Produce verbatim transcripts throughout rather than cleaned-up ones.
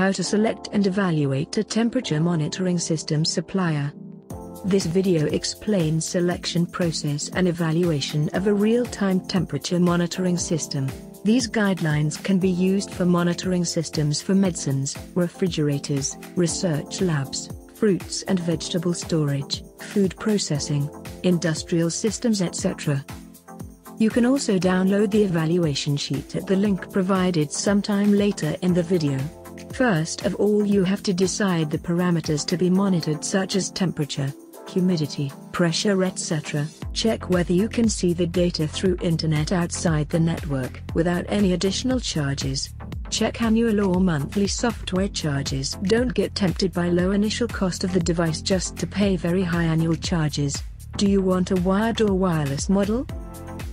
How to select and evaluate a temperature monitoring system supplier. This video explains selection process and evaluation of a real-time temperature monitoring system. These guidelines can be used for monitoring systems for medicines, refrigerators, research labs, fruits and vegetable storage, food processing, industrial systems, et cetera. You can also download the evaluation sheet at the link provided sometime later in the video. First of all, you have to decide the parameters to be monitored, such as temperature, humidity, pressure, et cetera. Check whether you can see the data through internet outside the network without any additional charges. Check annual or monthly software charges. Don't get tempted by low initial cost of the device just to pay very high annual charges. Do you want a wired or wireless model?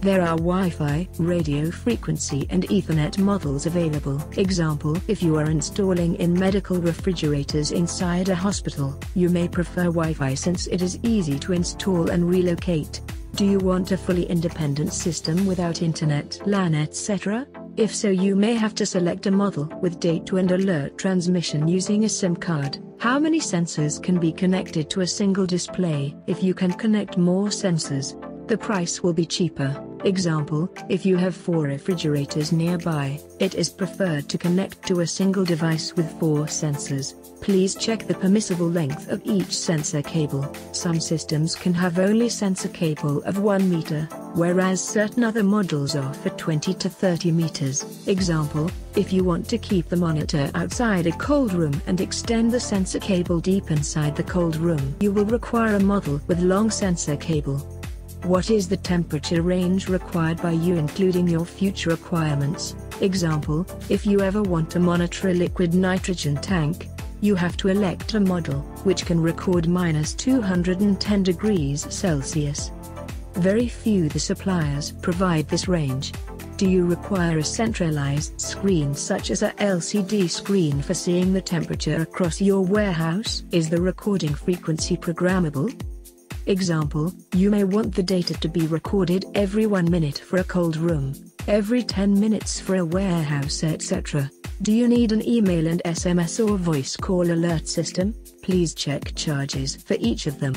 There are Wi-Fi, radio frequency and Ethernet models available. Example, if you are installing in medical refrigerators inside a hospital, you may prefer Wi-Fi since it is easy to install and relocate. Do you want a fully independent system without internet, LAN, et cetera? If so, you may have to select a model with data and alert transmission using a SIM card. How many sensors can be connected to a single display? If you can connect more sensors, the price will be cheaper. Example, if you have four refrigerators nearby, it is preferred to connect to a single device with four sensors. Please check the permissible length of each sensor cable. Some systems can have only sensor cable of one meter, whereas certain other models offer twenty to thirty meters. Example, if you want to keep the monitor outside a cold room and extend the sensor cable deep inside the cold room, you will require a model with long sensor cable. What is the temperature range required by you, including your future requirements? Example, if you ever want to monitor a liquid nitrogen tank, you have to elect a model which can record minus two hundred ten degrees Celsius. Very few the suppliers provide this range. Do you require a centralized screen such as a L C D screen for seeing the temperature across your warehouse? Is the recording frequency programmable? Example, you may want the data to be recorded every one minute for a cold room, every ten minutes for a warehouse, et cetera. Do you need an email and S M S or voice call alert system? Please check charges for each of them.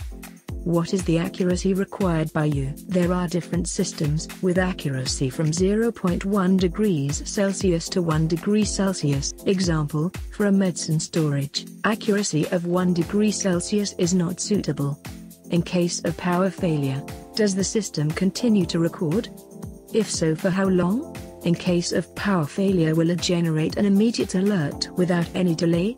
What is the accuracy required by you? There are different systems with accuracy from zero point one degrees Celsius to one degree Celsius. Example, for a medicine storage, accuracy of one degree Celsius is not suitable. In case of power failure, does the system continue to record? If so, for how long? In case of power failure, will it generate an immediate alert without any delay?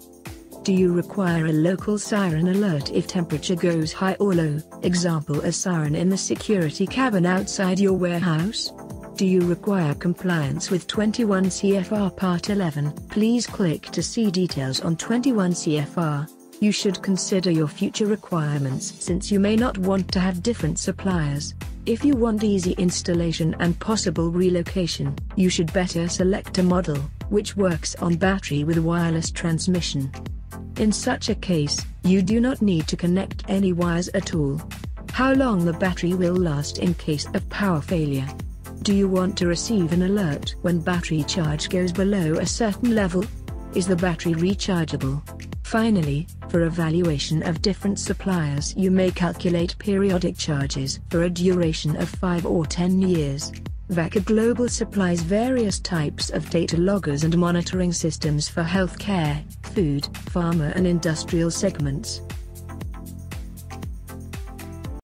Do you require a local siren alert if temperature goes high or low? Example, a siren in the security cabin outside your warehouse? Do you require compliance with twenty-one C F R Part eleven? Please click to see details on twenty-one C F R. You should consider your future requirements since you may not want to have different suppliers. If you want easy installation and possible relocation, you should better select a model which works on battery with wireless transmission. In such a case, you do not need to connect any wires at all. How long the battery will last in case of power failure? Do you want to receive an alert when battery charge goes below a certain level? Is the battery rechargeable? Finally, for evaluation of different suppliers, you may calculate periodic charges for a duration of five or ten years. Vacker Global supplies various types of data loggers and monitoring systems for healthcare, food, pharma and industrial segments.